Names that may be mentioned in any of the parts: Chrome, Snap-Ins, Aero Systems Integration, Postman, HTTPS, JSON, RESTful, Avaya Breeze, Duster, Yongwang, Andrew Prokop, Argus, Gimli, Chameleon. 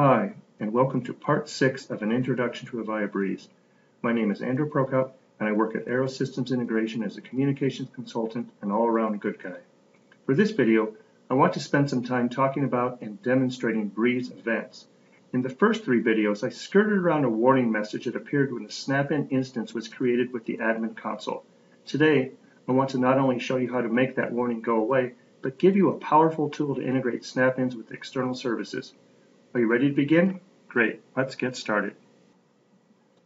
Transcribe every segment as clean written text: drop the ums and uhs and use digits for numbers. Hi, and welcome to part 6 of an introduction to Avaya Breeze. My name is Andrew Prokop, and I work at Aero Systems Integration as a communications consultant and all-around good guy. For this video, I want to spend some time talking about and demonstrating Breeze events. In the first 3 videos, I skirted around a warning message that appeared when the Snap-In instance was created with the admin console. Today, I want to not only show you how to make that warning go away, but give you a powerful tool to integrate Snap-Ins with external services. Are you ready to begin? Great, let's get started.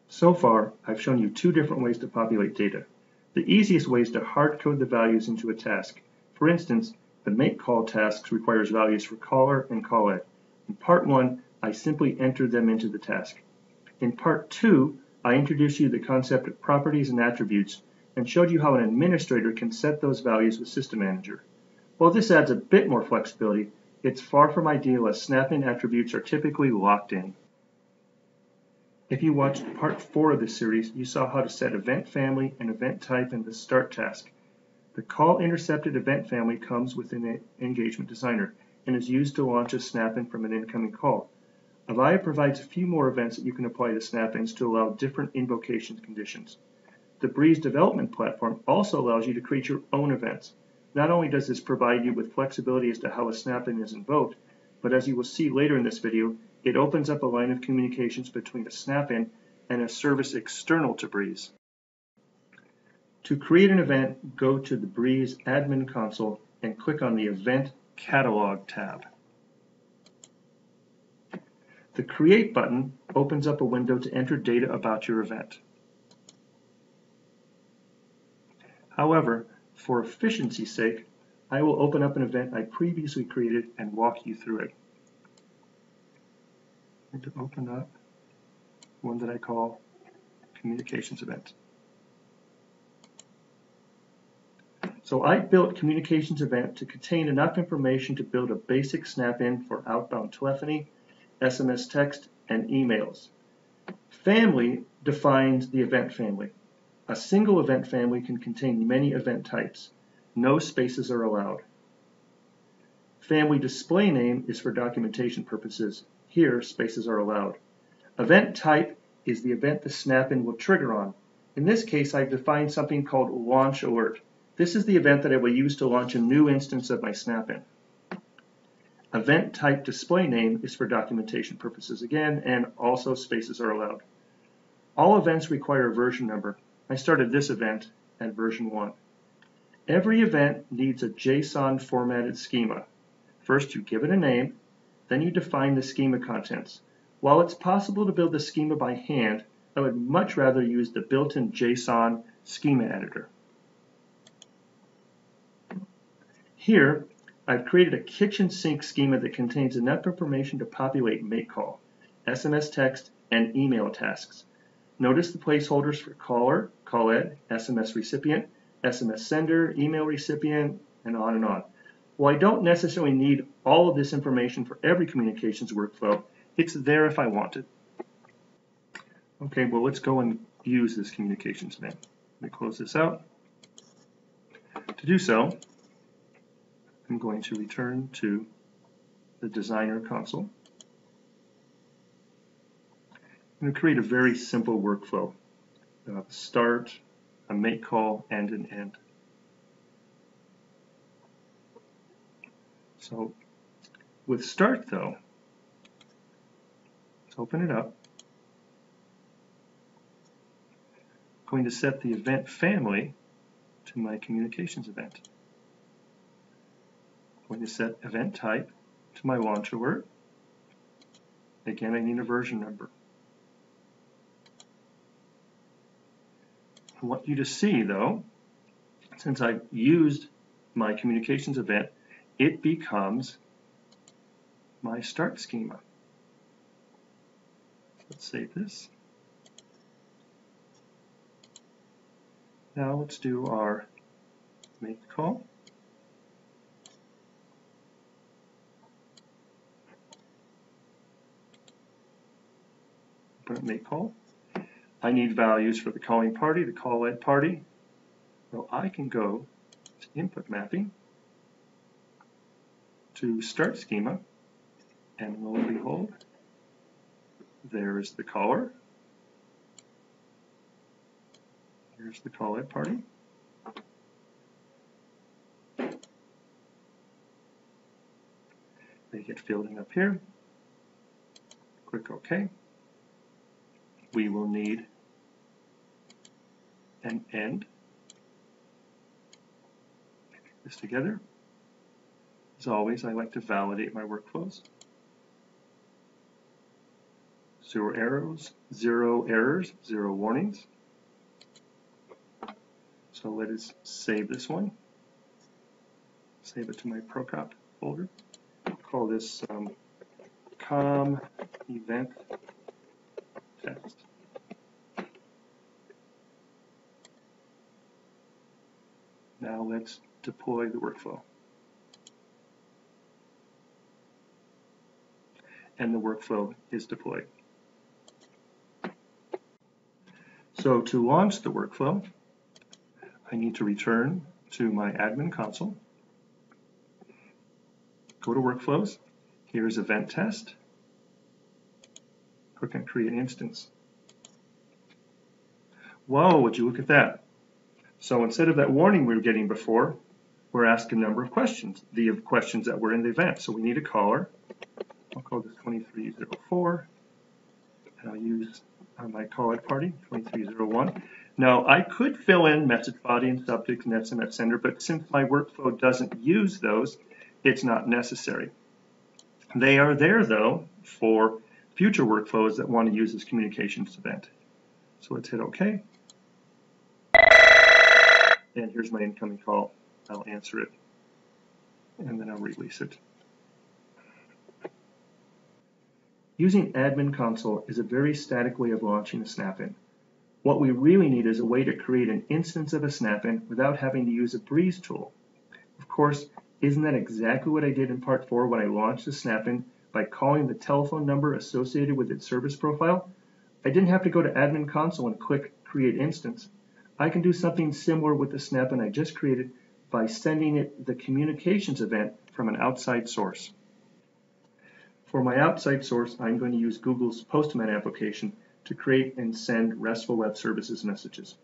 So far, I've shown you 2 different ways to populate data. The easiest way is to hard code the values into a task. For instance, the make call tasks requires values for caller and call it. In part 1, I simply entered them into the task. In part 2, I introduced you to the concept of properties and attributes and showed you how an administrator can set those values with System Manager. While this adds a bit more flexibility, it's far from ideal as Snap-In attributes are typically locked in. If you watched part 4 of this series, you saw how to set event family and event type in the start task. The call intercepted event family comes within the engagement designer and is used to launch a Snap-In from an incoming call. Avaya provides a few more events that you can apply to Snap-Ins to allow different invocation conditions. The Breeze development platform also allows you to create your own events. Not only does this provide you with flexibility as to how a Snap-In is invoked, but as you will see later in this video, it opens up a line of communications between a Snap-In and a service external to Breeze. To create an event, go to the Breeze admin console and click on the Event Catalog tab. The Create button opens up a window to enter data about your event. However, for efficiency's sake, I will open up an event I previously created and walk you through it. I'm going to open up one that I call communications event. So I built communications event to contain enough information to build a basic Snap-In for outbound telephony, SMS text, and emails. Family defines the event family. A single event family can contain many event types. No spaces are allowed. Family display name is for documentation purposes. Here, spaces are allowed. Event type is the event the Snap-In will trigger on. In this case, I've defined something called launch alert. This is the event that I will use to launch a new instance of my Snap-In. Event type display name is for documentation purposes again, and also spaces are allowed. All events require a version number. I started this event at version 1. Every event needs a JSON formatted schema. First you give it a name, then you define the schema contents. While it's possible to build the schema by hand, I would much rather use the built-in JSON schema editor. Here, I've created a kitchen sink schema that contains enough information to populate make call, SMS text, and email tasks. Notice the placeholders for caller, called, SMS recipient, SMS sender, email recipient, and on and on. While I don't necessarily need all of this information for every communications workflow, it's there if I want it. Okay, well, let's go and use this communications event. Let me close this out. To do so, I'm going to return to the designer console. I'm going to create a very simple workflow. We'll have a start, a make call, and an end. So with start though, let's open it up. I'm going to set the event family to my communications event. I'm going to set event type to my launch alert. Again, I need a version number. I want you to see, though, since I've used my communications event, it becomes my start schema. Let's save this. Now let's do our make call. Put make call. I need values for the calling party, the call-ed party. So I can go to input mapping, to start schema, and lo and behold, There's the caller. Here's the call-out party. They get fielding up here. Click OK. We will need an end. Connect this together. As always, I like to validate my workflows. Zero arrows, zero errors, zero warnings. So let us save this one. Save it to my Prokop folder. Call this com event test. Now let's deploy the workflow. And the workflow is deployed. So to launch the workflow, I need to return to my admin console, go to workflows, here's event test, click on create instance. Whoa, would you look at that? So instead of that warning we were getting before, we're asking a number of questions, the questions that were in the event. So we need a caller. I'll call this 2304, and I'll use my call-out party 2301. Now, I could fill in message body and subject and SMS sender, but since my workflow doesn't use those, it's not necessary. They are there, though, for future workflows that want to use this communications event. So let's hit OK. And here's my incoming call. I'll answer it, and then I'll release it. Using Admin Console is a very static way of launching a Snap-In. What we really need is a way to create an instance of a Snap-In without having to use a Breeze tool. Of course, isn't that exactly what I did in Part 4 when I launched the Snap-In by calling the telephone number associated with its service profile? I didn't have to go to Admin Console and click Create Instance. I can do something similar with the Snap-In I just created by sending it the communications event from an outside source. For my outside source, I'm going to use Google's Postman application to create and send RESTful Web Services messages.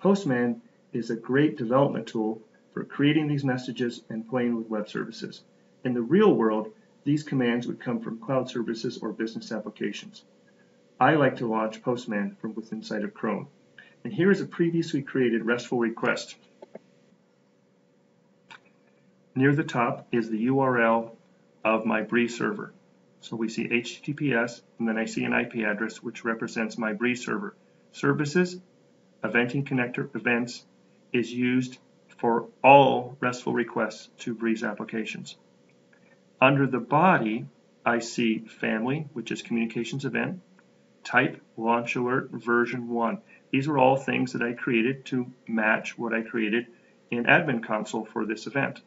Postman is a great development tool for creating these messages and playing with web services. In the real world, these commands would come from cloud services or business applications. I like to launch Postman from within side of Chrome. And here is a previously created RESTful request. Near the top is the URL of my Breeze server. So we see HTTPS, and then I see an IP address, which represents my Breeze server. Services, eventing connector, events, is used for all RESTful requests to Breeze applications. Under the body, I see family, which is communications event, type, launch alert, version 1. These are all things that I created to match what I created in Admin Console for this event.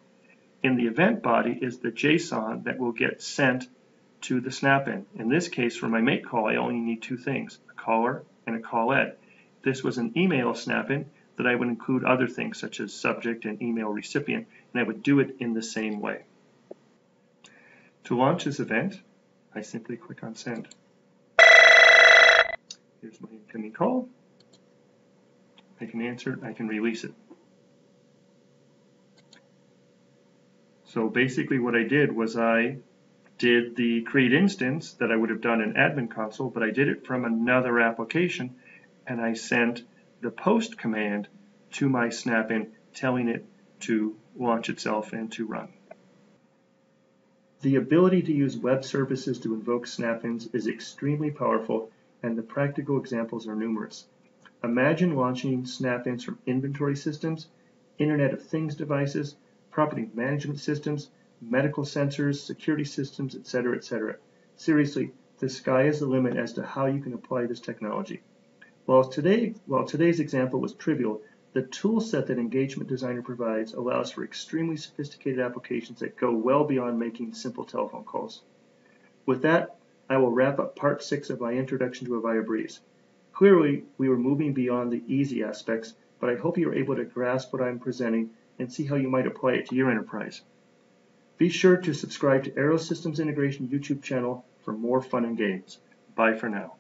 In the event body is the JSON that will get sent to the Snap-In. In this case, for my make call, I only need two things, a caller and a call-out. This was an email Snap-In that I would include other things such as subject and email recipient, and I would do it in the same way. To launch this event, I simply click on send. Here's my incoming call. I can answer it, I can release it. So basically what I did was I did the create instance that I would have done in Admin Console, but I did it from another application, and I sent the post command to my Snap-In, telling it to launch itself and to run. The ability to use web services to invoke Snap-Ins is extremely powerful, and the practical examples are numerous. Imagine launching Snap-Ins from inventory systems, Internet of Things devices, property management systems, medical sensors, security systems, etc., etc. Seriously, the sky is the limit as to how you can apply this technology. While today's example was trivial, the tool set that Engagement Designer provides allows for extremely sophisticated applications that go well beyond making simple telephone calls. With that, I will wrap up Part 6 of my introduction to Avaya Breeze. Clearly, we were moving beyond the easy aspects, but I hope you were able to grasp what I'm presenting and see how you might apply it to your enterprise. Be sure to subscribe to Aero Systems Integration YouTube channel for more fun and games. Bye for now.